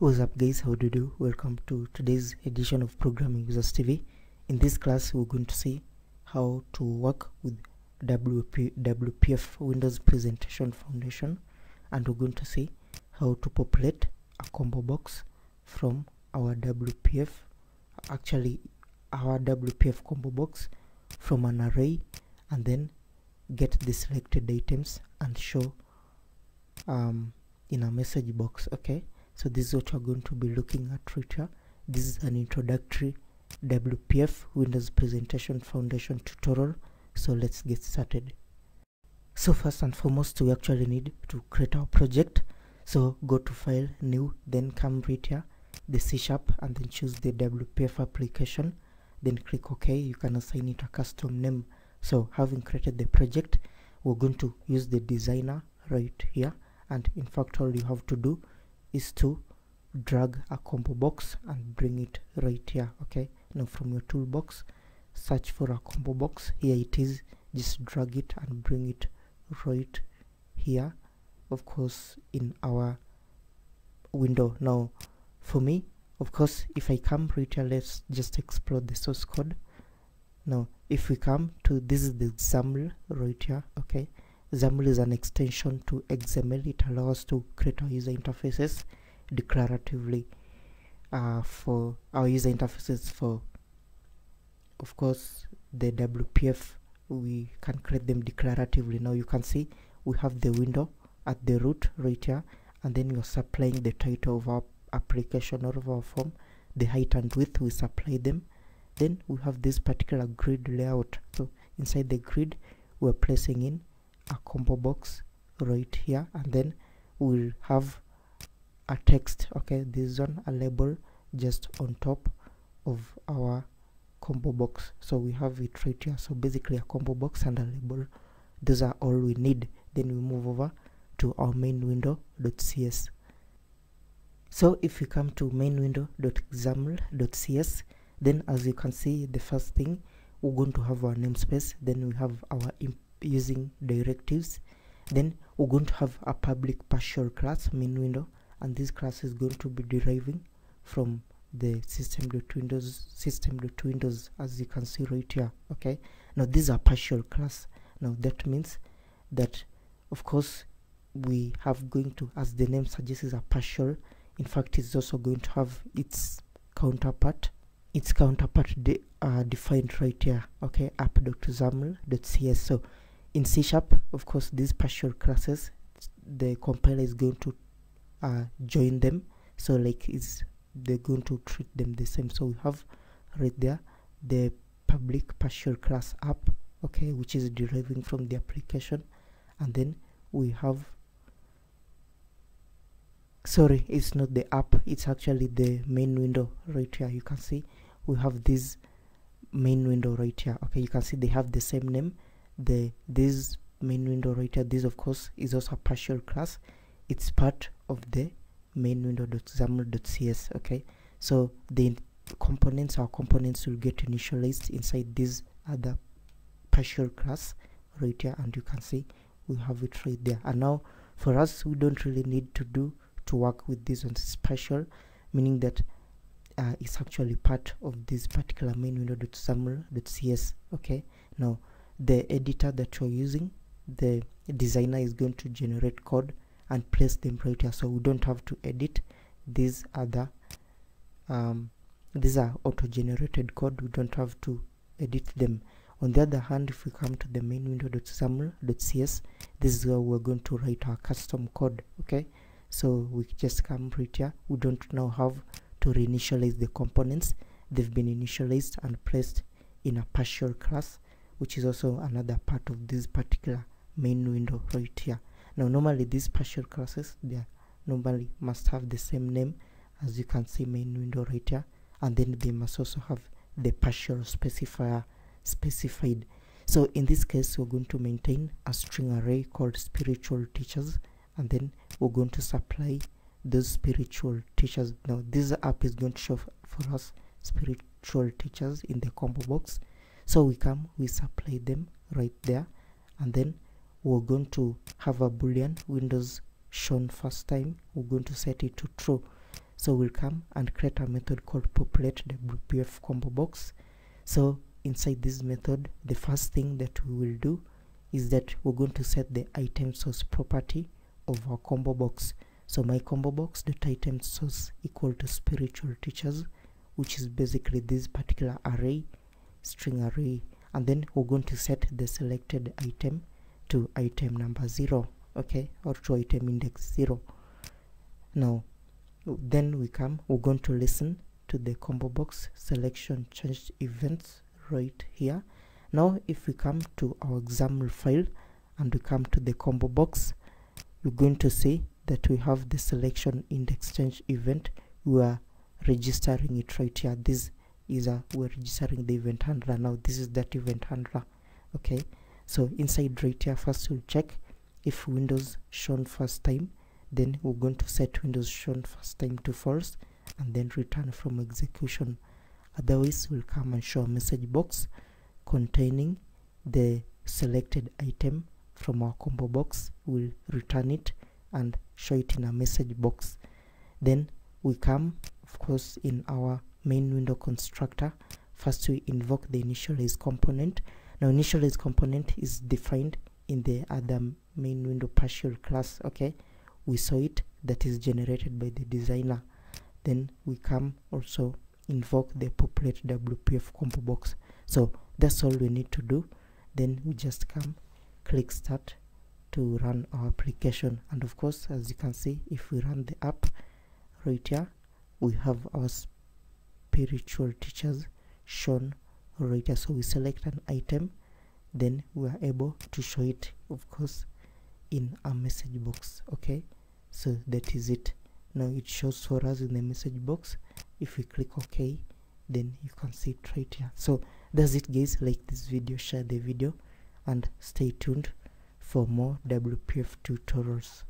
What's up guys, how do you do? Welcome to today's edition of Programming Wizards TV. In this class we're going to see how to work with WPF, Windows Presentation Foundation, and we're going to see how to populate a combo box from our WPF, actually our WPF combo box, from an array, and then get the selected items and show in a message box. Okay, so this is what we're going to be looking at right here. This is an introductory WPF Windows Presentation Foundation tutorial, so let's get started. So first and foremost, we actually need to create our project. So go to File, New, then come right here, the C#, and then choose the WPF application, then click OK. You can assign it a custom name. So having created the project, we're going to use the designer right here, and in fact all you have to do is to drag a combo box and bring it right here. Okay, now from your toolbox, search for a combo box. Here it is. Just drag it and bring it right here, of course, in our window. Now for me, of course, if I come right here, let's just explore the source code. Now if we come to, this is the XAML right here. Okay, XAML is an extension to XML. It allows us to create our user interfaces declaratively for our user interfaces for, of course, the WPF. We can create them declaratively. Now you can see we have the window at the root right here, and then we are supplying the title of our application or of our form, the height and width, we supply them. Then we have this particular grid layout. So inside the grid, we're placing in a combo box right here, and then we'll have a text. Okay, this one, a label just on top of our combo box. So we have it right here. So basically a combo box and a label, those are all we need. Then we move over to our MainWindow.cs. So if we come to MainWindow.xaml.cs, then as you can see, the first thing, we're going to have our namespace, then we have our using directives, then we're going to have a public partial class, MainWindow, and this class is going to be deriving from the system.windows, as you can see right here. Okay, now this is a partial class. Now that means that, of course, we have going to, as the name suggests, is a partial. In fact, it's also going to have its counterpart defined right here. Okay, app.xaml.cs. so in C#, of course, these partial classes, the compiler is going to join them, so like they're going to treat them the same. So we have right there the public partial class app, okay, which is deriving from the application, and then we have, sorry, it's not the app, it's actually the MainWindow right here. You can see we have this MainWindow right here. Okay, you can see they have the same name. This MainWindow right here, this of course is also a partial class. It's part of the MainWindow.xaml.cs. okay, so the components, our components, will get initialized inside this other partial class right here, and you can see we have it right there. And now for us, we don't really need to work with this one. It's partial, meaning that it's actually part of this particular MainWindow.xaml.cs. okay, now the editor that you're using, the designer, is going to generate code and place them right here, so we don't have to edit these other these are auto-generated code. We don't have to edit them. On the other hand, if we come to the MainWindow.xaml.cs, this is where we're going to write our custom code. Okay, so we just come right here. We don't now have to reinitialize the components. They've been initialized and placed in a partial class, which is also another part of this particular MainWindow right here. Now normally these partial classes, they normally must have the same name, as you can see, MainWindow right here, and then they must also have the partial specifier specified. So in this case, we're going to maintain a string array called spiritual teachers, and then we're going to supply those spiritual teachers. Now this app is going to show for us spiritual teachers in the combo box, so we come, we supply them right there, and then we're going to have a boolean, Windows shown first time. We're going to set it to true. So So we'll come and create a method called populate WPF combo box. So inside this method, the first thing that we will do is that we're going to set the item source property of our combo box. So my combo box dot item source equal to spiritual teachers, which is basically this particular array, string array, and then we're going to set the selected item to item number 0, okay, or to item index 0. Now then we're going to listen to the combo box selection changed events right here. Now if we come to our XAML file and we come to the combo box, you're going to see that we have the selection index change event. We are registering it right here. This is we're registering the event handler. Now this is that event handler, okay. So inside right here, first we'll check if Windows shown first time, then we're going to set Windows shown first time to false and then return from execution. Otherwise we'll come and show a message box containing the selected item from our combo box. We'll return it and show it in a message box. Then we come, of course, in our main window constructor. First we invoke the initialize component. Now initialize component is defined in the other main window partial class, okay. We saw it, that is generated by the designer. Then we come also invoke the populate WPF combo box. So that's all we need to do. Then we just come, click start to run our application. And of course, as you can see, if we run the app right here, we have our spiritual teachers shown right here. So we select an item, then we are able to show it, of course, in a message box, okay. So that is it. Now it shows for us in the message box. If we click OK, then you can see it right here. So that's it, guys. Like this video, share the video, and stay tuned for more WPF tutorials.